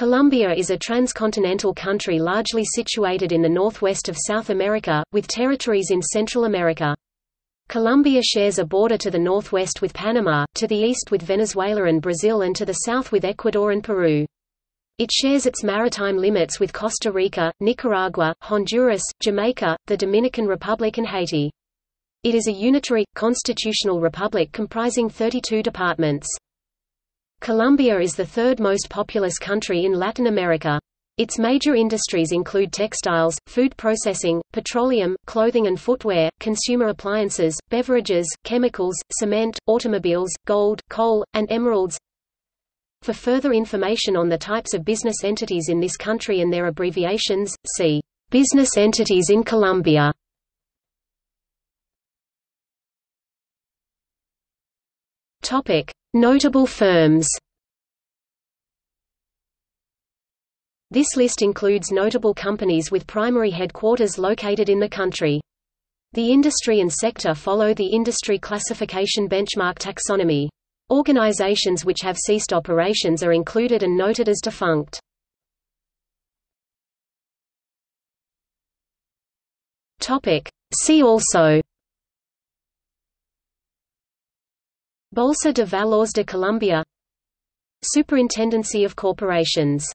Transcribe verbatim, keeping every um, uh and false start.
Colombia is a transcontinental country largely situated in the northwest of South America, with territories in Central America. Colombia shares a border to the northwest with Panama, to the east with Venezuela and Brazil, and to the south with Ecuador and Peru. It shares its maritime limits with Costa Rica, Nicaragua, Honduras, Jamaica, the Dominican Republic and Haiti. It is a unitary, constitutional republic comprising thirty-two departments. Colombia is the third most populous country in Latin America. Its major industries include textiles, food processing, petroleum, clothing and footwear, consumer appliances, beverages, chemicals, cement, automobiles, gold, coal, and emeralds. For further information on the types of business entities in this country and their abbreviations, see Business Entities in Colombia. Topic: Notable firms. This list includes notable companies with primary headquarters located in the country. The industry and sector follow the industry classification benchmark taxonomy. Organizations which have ceased operations are included and noted as defunct. Topic. See also: Bolsa de Valores de Colombia, Superintendency of Corporations.